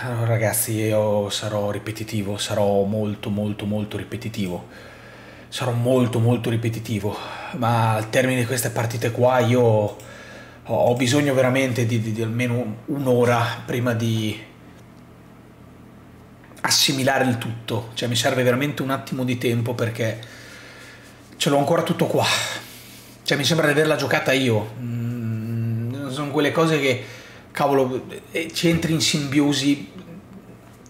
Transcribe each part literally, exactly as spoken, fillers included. Allora, ragazzi, io sarò ripetitivo, sarò molto molto molto ripetitivo, sarò molto molto ripetitivo, ma al termine di queste partite qua io ho bisogno veramente di, di, di almeno un'ora prima di assimilare il tutto, cioè mi serve veramente un attimo di tempo perché ce l'ho ancora tutto qua, cioè mi sembra di averla giocata io, mm, sono quelle cose che cavolo, ci entri in simbiosi,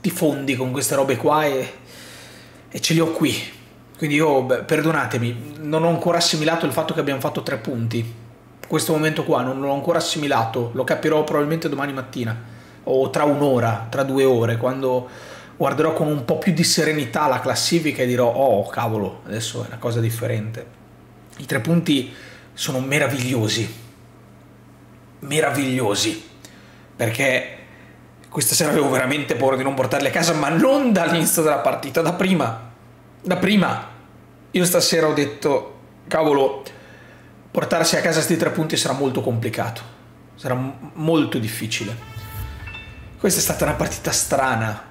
ti fondi con queste robe qua e, e ce li ho qui, quindi io, beh, perdonatemi, non ho ancora assimilato il fatto che abbiamo fatto tre punti, questo momento qua non l'ho ancora assimilato, lo capirò probabilmente domani mattina o tra un'ora, tra due ore, quando guarderò con un po' più di serenità la classifica e dirò oh cavolo, adesso è una cosa differente. I tre punti sono meravigliosi, meravigliosi, perché questa sera avevo veramente paura di non portarli a casa, ma non dall'inizio della partita, da prima, da prima. Io stasera ho detto cavolo, portarsi a casa questi tre punti sarà molto complicato, sarà molto difficile. Questa è stata una partita strana,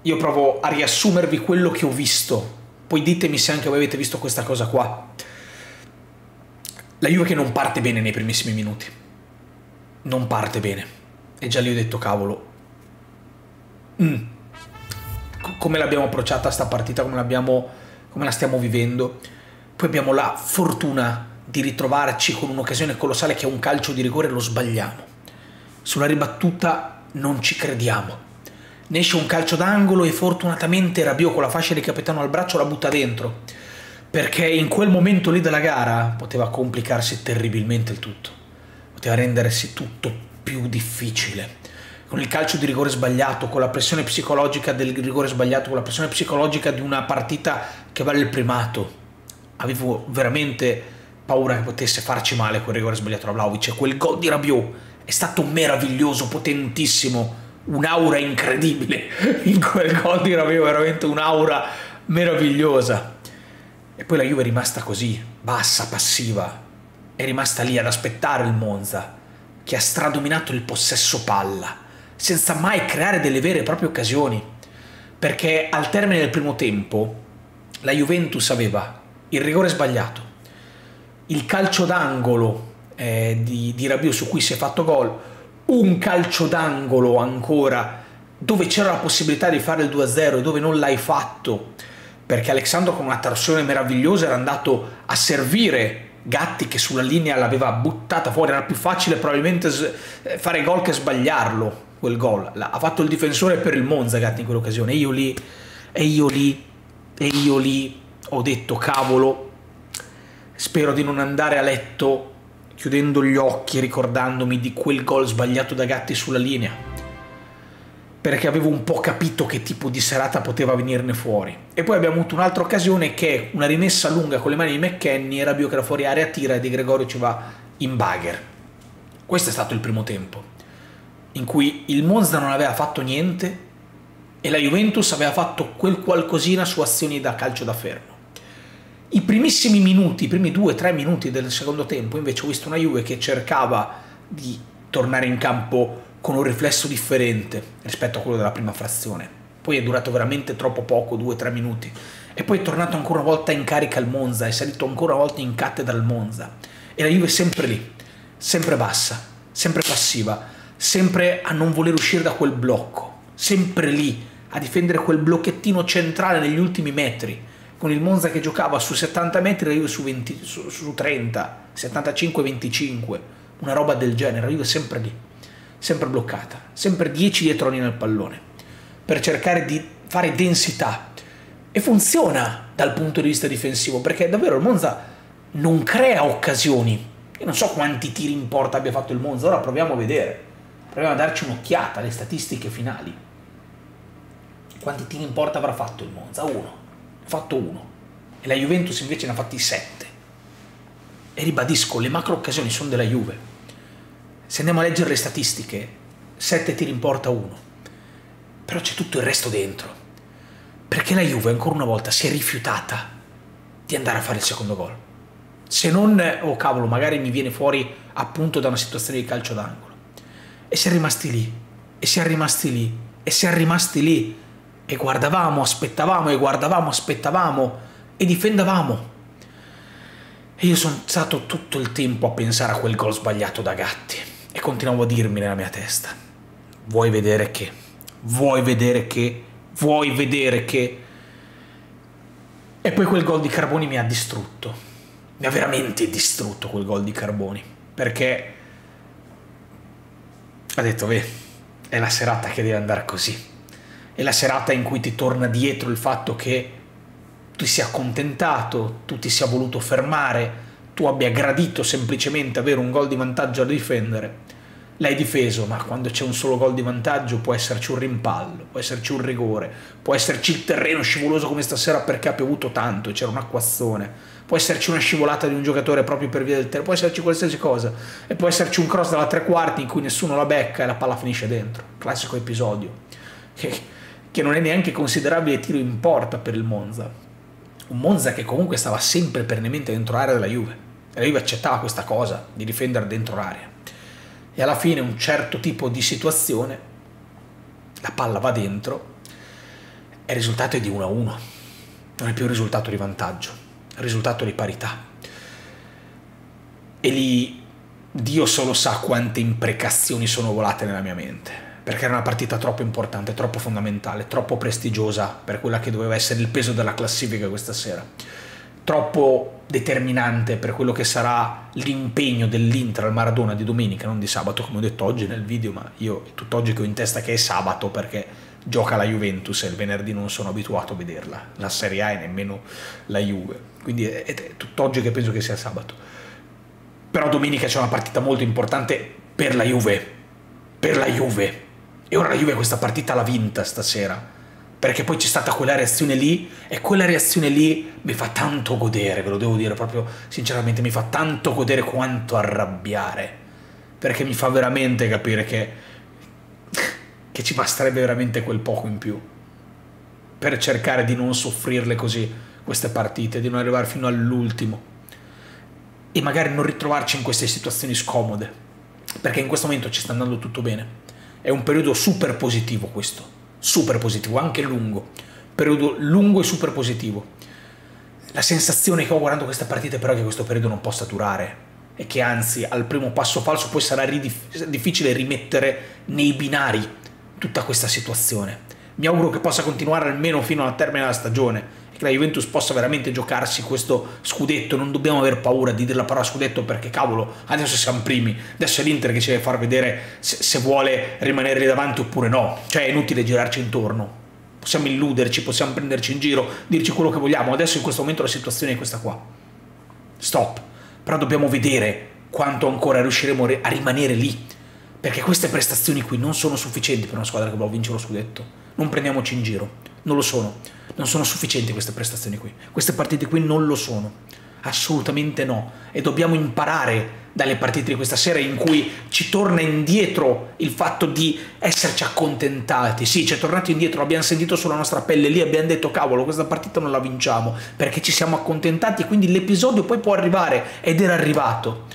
io provo a riassumervi quello che ho visto, poi ditemi se anche voi avete visto questa cosa qua. La Juve che non parte bene nei primissimi minuti, non parte bene, e già lì ho detto cavolo, mm. come l'abbiamo approcciata sta partita, come, come la stiamo vivendo, poi abbiamo la fortuna di ritrovarci con un'occasione colossale che è un calcio di rigore e lo sbagliamo, sulla ribattuta non ci crediamo, ne esce un calcio d'angolo e fortunatamente Rabiot con la fascia di capitano al braccio la butta dentro, perché in quel momento lì della gara poteva complicarsi terribilmente il tutto, poteva rendersi tutto più difficile, con il calcio di rigore sbagliato, con la pressione psicologica del rigore sbagliato, con la pressione psicologica di una partita che vale il primato. Avevo veramente paura che potesse farci male quel rigore sbagliato da Vlahovic, cioè quel gol di Rabiot è stato meraviglioso, potentissimo, un'aura incredibile in quel gol di Rabiot, veramente un'aura meravigliosa. E poi la Juve è rimasta così, bassa, passiva, è rimasta lì ad aspettare il Monza, che ha stradominato il possesso palla, senza mai creare delle vere e proprie occasioni, perché al termine del primo tempo la Juventus aveva il rigore sbagliato, il calcio d'angolo Di, di Rabiot su cui si è fatto gol, un calcio d'angolo ancora dove c'era la possibilità di fare il due a zero e dove non l'hai fatto perché Alessandro con una torsione meravigliosa era andato a servire Gatti che sulla linea l'aveva buttata fuori, era più facile probabilmente fare gol che sbagliarlo quel gol, ha fatto il difensore per il Monza Gatti in quell'occasione, e io lì e io lì e io lì ho detto cavolo, spero di non andare a letto chiudendo gli occhi ricordandomi di quel gol sbagliato da Gatti sulla linea, perché avevo un po' capito che tipo di serata poteva venirne fuori. E poi abbiamo avuto un'altra occasione che è una rimessa lunga con le mani di McKenny, Rabiot che era fuori area, tira e Di Gregorio ci va in bagger. Questo è stato il primo tempo, in cui il Monza non aveva fatto niente e la Juventus aveva fatto quel qualcosina su azioni da calcio da fermo. I primissimi minuti, i primi due o tre minuti del secondo tempo invece ho visto una Juve che cercava di tornare in campo con un riflesso differente rispetto a quello della prima frazione, poi è durato veramente troppo poco, due o tre minuti, e poi è tornato ancora una volta in carica al Monza, è salito ancora una volta in cattedra al Monza, e la Juve sempre lì, sempre bassa, sempre passiva, sempre a non voler uscire da quel blocco, sempre lì a difendere quel blocchettino centrale negli ultimi metri, con il Monza che giocava su settanta metri, la Juve su, su trenta, settantacinque venticinque, una roba del genere, la Juve sempre lì, sempre bloccata, sempre dieci dietro nel pallone, per cercare di fare densità, e funziona dal punto di vista difensivo, perché davvero il Monza non crea occasioni, io non so quanti tiri in porta abbia fatto il Monza, ora proviamo a vedere, proviamo a darci un'occhiata alle statistiche finali, quanti tiri in porta avrà fatto il Monza, uno, fatto uno, e la Juventus invece ne ha fatti sette, e ribadisco le macro occasioni sono della Juve, se andiamo a leggere le statistiche sette tiri in porta uno, però c'è tutto il resto dentro, perché la Juve ancora una volta si è rifiutata di andare a fare il secondo gol, se non oh cavolo magari mi viene fuori appunto da una situazione di calcio d'angolo, e si è rimasti lì e si è rimasti lì e siamo rimasti lì e guardavamo, aspettavamo e guardavamo, aspettavamo e difendavamo. E io sono stato tutto il tempo a pensare a quel gol sbagliato da Gatti e continuavo a dirmi nella mia testa: vuoi vedere che, vuoi vedere che, vuoi vedere che. E poi quel gol di Carboni mi ha distrutto, mi ha veramente distrutto quel gol di Carboni, perché ha detto: beh, è la serata che deve andare così, è la serata in cui ti torna dietro il fatto che tu sia accontentato, tu ti sia voluto fermare, tu abbia gradito semplicemente avere un gol di vantaggio da difendere. L'hai difeso, ma quando c'è un solo gol di vantaggio può esserci un rimpallo, può esserci un rigore, può esserci il terreno scivoloso come stasera perché ha piovuto tanto e c'era un acquazzone, può esserci una scivolata di un giocatore proprio per via del terreno, può esserci qualsiasi cosa e può esserci un cross dalla tre quarti in cui nessuno la becca e la palla finisce dentro. Classico episodio che, che non è neanche considerabile tiro in porta per il Monza. Un Monza che comunque stava sempre perennemente dentro l'area della Juve. E la Juve accettava questa cosa di difendere dentro l'area. E alla fine un certo tipo di situazione, la palla va dentro, e il risultato è di uno a uno. Non è più un risultato di vantaggio, è un risultato di parità. E lì Dio solo sa quante imprecazioni sono volate nella mia mente, perché era una partita troppo importante, troppo fondamentale, troppo prestigiosa per quella che doveva essere il peso della classifica questa sera, troppo determinante per quello che sarà l'impegno dell'Inter al Maradona di domenica, non di sabato, come ho detto oggi nel video, ma io tutt'oggi che ho in testa che è sabato perché gioca la Juventus e il venerdì non sono abituato a vederla, la Serie A e nemmeno la Juve, quindi è, è tutt'oggi che penso che sia sabato. Però domenica c'è una partita molto importante per la Juve, per la Juve. E ora la Juve questa partita l'ha vinta stasera, perché poi c'è stata quella reazione lì, e quella reazione lì mi fa tanto godere, ve lo devo dire proprio sinceramente, mi fa tanto godere quanto arrabbiare, perché mi fa veramente capire che, che ci basterebbe veramente quel poco in più per cercare di non soffrirle così queste partite, di non arrivare fino all'ultimo e magari non ritrovarci in queste situazioni scomode, perché in questo momento ci sta andando tutto bene. È un periodo super positivo questo, super positivo, anche lungo, periodo lungo e super positivo. La sensazione che ho guardando questa partita è però che questo periodo non possa durare e che anzi al primo passo falso poi sarà difficile rimettere nei binari tutta questa situazione. Mi auguro che possa continuare almeno fino alla termine della stagione e che la Juventus possa veramente giocarsi questo scudetto. Non dobbiamo aver paura di dire la parola scudetto, perché cavolo, adesso siamo primi, adesso è l'Inter che ci deve far vedere se, se vuole rimanere lì davanti oppure no, cioè è inutile girarci intorno, possiamo illuderci, possiamo prenderci in giro, dirci quello che vogliamo, adesso in questo momento la situazione è questa qua, stop, però dobbiamo vedere quanto ancora riusciremo a rimanere lì, perché queste prestazioni qui non sono sufficienti per una squadra che vuole vincere lo scudetto. Non prendiamoci in giro, non lo sono, non sono sufficienti queste prestazioni qui, queste partite qui non lo sono, assolutamente no, e dobbiamo imparare dalle partite di questa sera in cui ci torna indietro il fatto di esserci accontentati, sì, ci è tornato indietro, l'abbiamo sentito sulla nostra pelle lì, abbiamo detto cavolo questa partita non la vinciamo perché ci siamo accontentati, quindi l'episodio poi può arrivare ed era arrivato,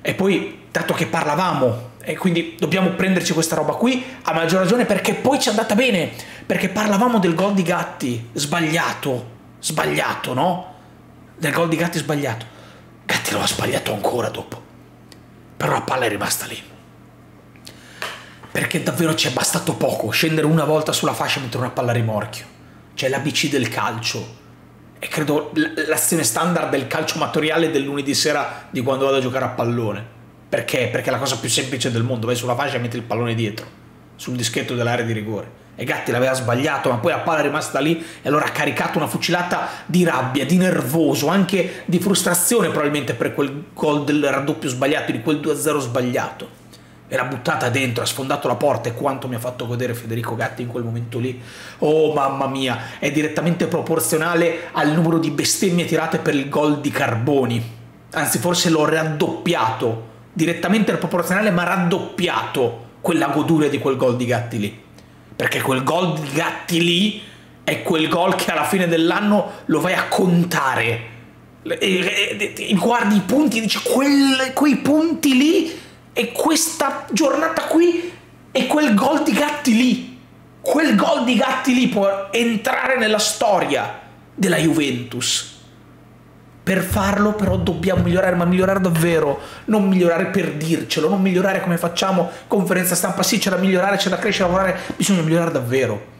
e poi dato che parlavamo, e quindi dobbiamo prenderci questa roba qui a maggior ragione perché poi ci è andata bene, perché parlavamo del gol di Gatti sbagliato, sbagliato no? del gol di Gatti sbagliato, Gatti lo ha sbagliato ancora dopo, però la palla è rimasta lì, perché davvero ci è bastato poco scendere una volta sulla fascia e mettere una palla a rimorchio, cioè l'A B C del calcio, e credo l'azione standard del calcio amatoriale del lunedì sera di quando vado a giocare a pallone. Perché? Perché è la cosa più semplice del mondo, vai sulla fascia e metti il pallone dietro, sul dischetto dell'area di rigore. E Gatti l'aveva sbagliato, ma poi la palla è rimasta lì e allora ha caricato una fucilata di rabbia, di nervoso, anche di frustrazione probabilmente per quel gol del raddoppio sbagliato, di quel due a zero sbagliato. E l'ha buttata dentro, ha sfondato la porta e quanto mi ha fatto godere Federico Gatti in quel momento lì. Oh mamma mia, è direttamente proporzionale al numero di bestemmie tirate per il gol di Carboni. Anzi, forse l'ho raddoppiato. Direttamente al proporzionale, ma raddoppiato quella goduria di quel gol di Gatti lì, perché quel gol di Gatti lì è quel gol che alla fine dell'anno lo vai a contare e, e, e, guardi i punti e dici quel, quei punti lì e questa giornata qui e quel gol di Gatti lì, quel gol di Gatti lì può entrare nella storia della Juventus. Per farlo però dobbiamo migliorare, ma migliorare davvero, non migliorare per dircelo, non migliorare come facciamo conferenza stampa, sì c'è da migliorare, c'è da crescere, lavorare, bisogna migliorare davvero.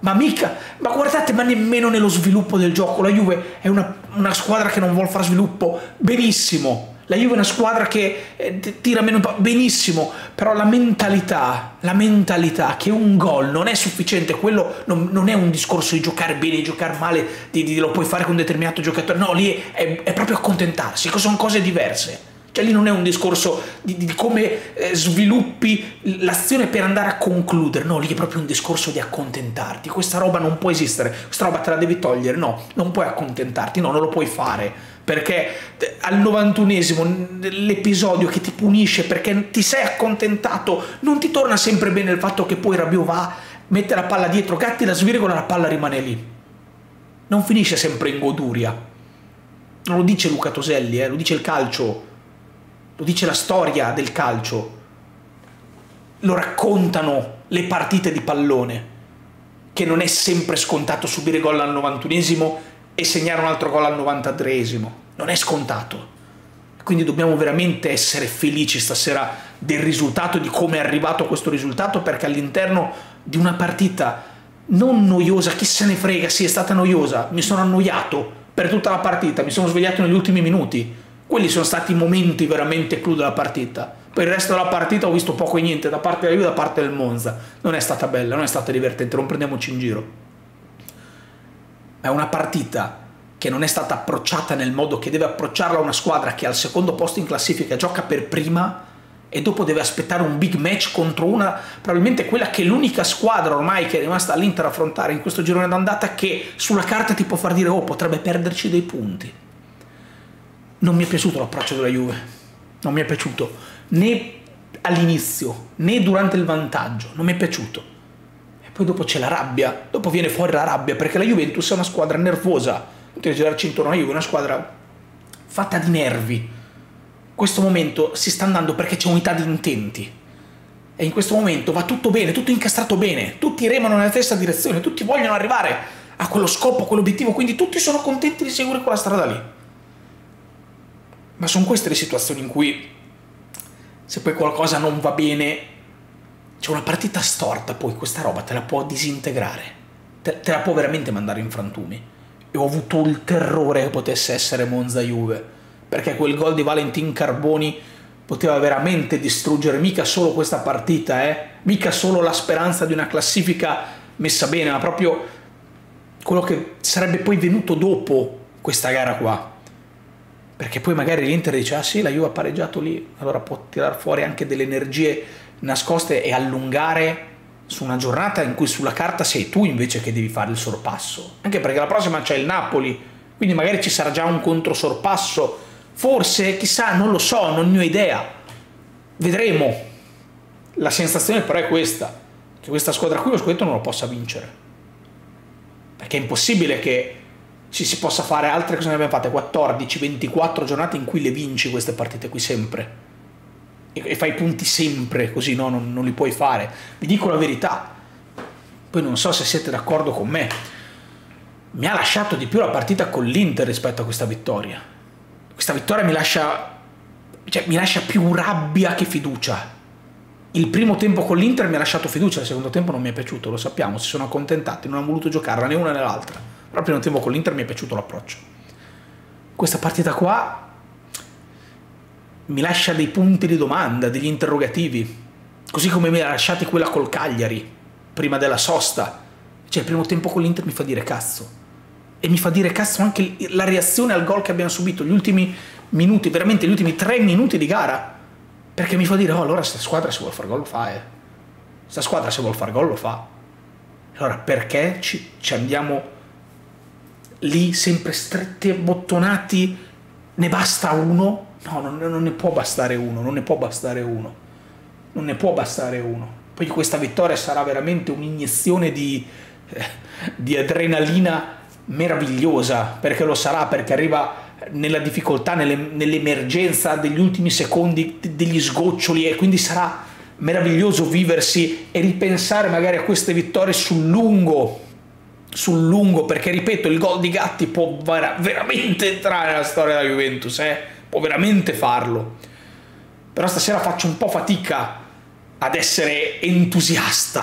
Ma mica, ma guardate, ma nemmeno nello sviluppo del gioco, la Juve è una, una squadra che non vuole fare sviluppo, benissimo, la Juve è una squadra che eh, tira meno, benissimo, però la mentalità, la mentalità che un gol non è sufficiente, quello non, non è un discorso di giocare bene, di giocare male, di, di, lo puoi fare con un determinato giocatore, no, lì è, è proprio accontentarsi, sono cose diverse. Cioè lì non è un discorso di, di, di come eh, sviluppi l'azione per andare a concludere, no, lì è proprio un discorso di accontentarti, questa roba non può esistere, questa roba te la devi togliere, no, non puoi accontentarti, no, non lo puoi fare, perché al novantunesimo l'episodio che ti punisce perché ti sei accontentato, non ti torna sempre bene il fatto che poi Rabiot va, mette la palla dietro, Gatti la svirgola, la palla rimane lì, non finisce sempre in goduria, non lo dice Luca Toselli, eh, lo dice il calcio, lo dice la storia del calcio, lo raccontano le partite di pallone, che non è sempre scontato subire gol al novantunesimo e segnare un altro gol al novantatreesimo, non è scontato, quindi dobbiamo veramente essere felici stasera del risultato, di come è arrivato questo risultato, perché all'interno di una partita non noiosa, chi se ne frega, sì è stata noiosa, mi sono annoiato per tutta la partita, mi sono svegliato negli ultimi minuti, quelli sono stati i momenti veramente clou della partita. Per il resto della partita ho visto poco e niente da parte della Juve e da parte del Monza. Non è stata bella, non è stata divertente, non prendiamoci in giro. È una partita che non è stata approcciata nel modo che deve approcciarla una squadra che è al secondo posto in classifica, gioca per prima e dopo deve aspettare un big match contro una, probabilmente quella che è l'unica squadra ormai che è rimasta all'Inter a affrontare in questo girone d'andata, che sulla carta ti può far dire, oh, potrebbe perderci dei punti. Non mi è piaciuto l'approccio della Juve, non mi è piaciuto né all'inizio né durante il vantaggio, non mi è piaciuto. E poi dopo c'è la rabbia, dopo viene fuori la rabbia, perché la Juventus è una squadra nervosa, inutile girarci intorno alla Juve, è una squadra fatta di nervi. In questo momento si sta andando perché c'è unità di intenti e in questo momento va tutto bene, tutto incastrato bene, tutti remano nella stessa direzione, tutti vogliono arrivare a quello scopo, a quell'obiettivo, quindi tutti sono contenti di seguire quella strada lì. Ma sono queste le situazioni in cui, se poi qualcosa non va bene, c'è una partita storta, poi questa roba te la può disintegrare, te, te la può veramente mandare in frantumi. E ho avuto il terrore che potesse essere Monza-Juve, perché quel gol di Valentin Carboni poteva veramente distruggere mica solo questa partita, eh? Mica solo la speranza di una classifica messa bene, ma proprio quello che sarebbe poi venuto dopo questa gara qua. Perché poi magari l'Inter dice, ah sì, la Juve ha pareggiato lì, allora può tirar fuori anche delle energie nascoste e allungare su una giornata in cui sulla carta sei tu invece che devi fare il sorpasso. Anche perché la prossima c'è il Napoli, quindi magari ci sarà già un controsorpasso, forse, chissà, non lo so, non ne ho idea. Vedremo. La sensazione però è questa, che questa squadra qui lo scudetto non lo possa vincere. Perché è impossibile che ci si possa fare altre cose, ne abbiamo fatte quattordici ventiquattro giornate in cui le vinci queste partite qui sempre e, e fai punti sempre così, no, non, non li puoi fare, vi dico la verità, poi non so se siete d'accordo con me, mi ha lasciato di più la partita con l'Inter rispetto a questa vittoria, questa vittoria mi lascia, cioè, mi lascia più rabbia che fiducia. Il primo tempo con l'Inter mi ha lasciato fiducia, il secondo tempo non mi è piaciuto, lo sappiamo, si sono accontentati, non hanno voluto giocarla né una né l'altra. Però il primo tempo con l'Inter mi è piaciuto l'approccio. Questa partita qua mi lascia dei punti di domanda, degli interrogativi, così come mi ha lasciati quella col Cagliari, prima della sosta. Cioè il primo tempo con l'Inter mi fa dire cazzo. E mi fa dire cazzo anche la reazione al gol che abbiamo subito, gli ultimi minuti, veramente gli ultimi tre minuti di gara. Perché mi fa dire, oh allora questa squadra se vuole far gol lo fa, eh. Questa squadra se vuole far gol lo fa. Allora perché ci, ci andiamo lì sempre stretti e bottonati, ne basta uno? No, non, non ne può bastare uno, non ne può bastare uno, non ne può bastare uno. Poi questa vittoria sarà veramente un'iniezione di, eh, di adrenalina meravigliosa, perché lo sarà, perché arriva nella difficoltà, nell'emergenza degli ultimi secondi, degli sgoccioli, e quindi sarà meraviglioso viversi e ripensare magari a queste vittorie sul lungo, sul lungo, perché ripeto, il gol di Gatti può veramente entrare nella storia della Juventus, eh? Può veramente farlo. Però stasera faccio un po' fatica ad essere entusiasta,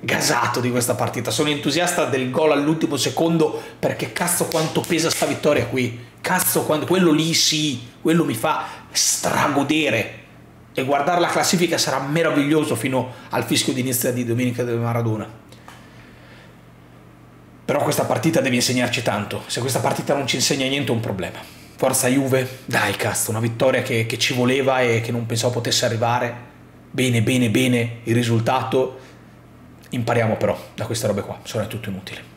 gasato di questa partita. Sono entusiasta del gol all'ultimo secondo, perché cazzo quanto pesa sta vittoria qui, cazzo quanto, quello lì sì, quello mi fa stragodere. E guardare la classifica sarà meraviglioso fino al fischio di inizio di domenica del Maradona. Però questa partita deve insegnarci tanto. Se questa partita non ci insegna niente è un problema. Forza Juve, dai cazzo, una vittoria che, che ci voleva e che non pensavo potesse arrivare. Bene, bene, bene il risultato. Impariamo però da queste robe qua, sono tutto inutile.